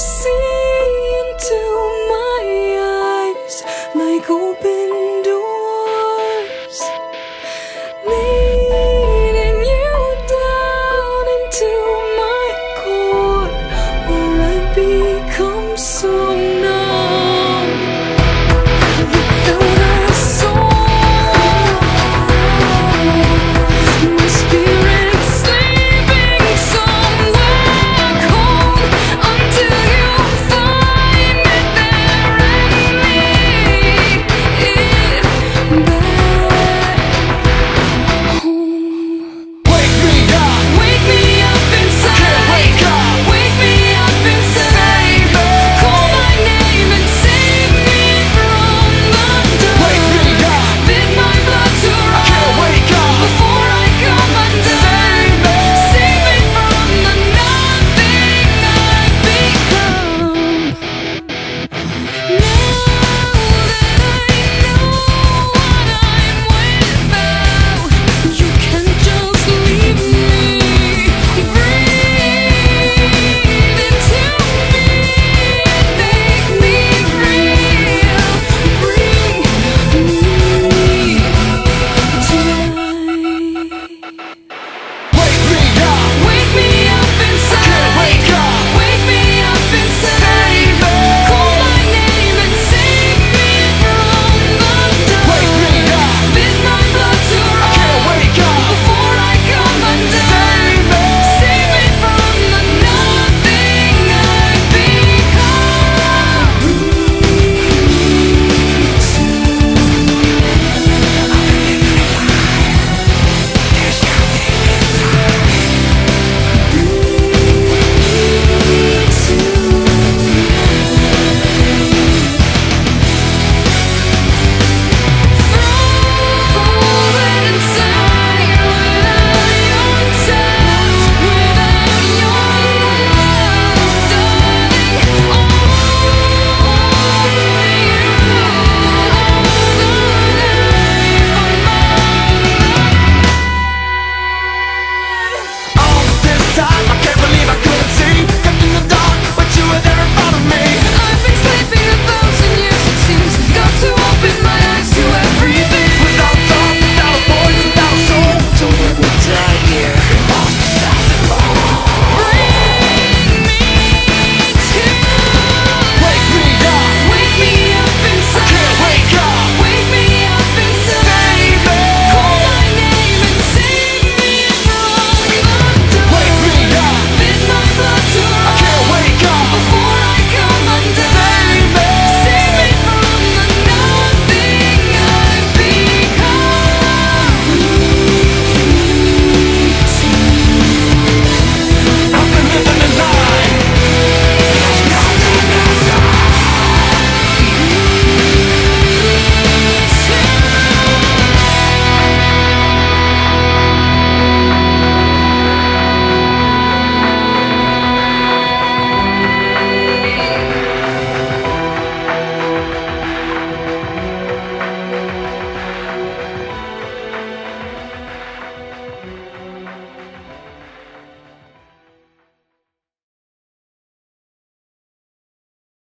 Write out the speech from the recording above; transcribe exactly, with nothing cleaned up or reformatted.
see.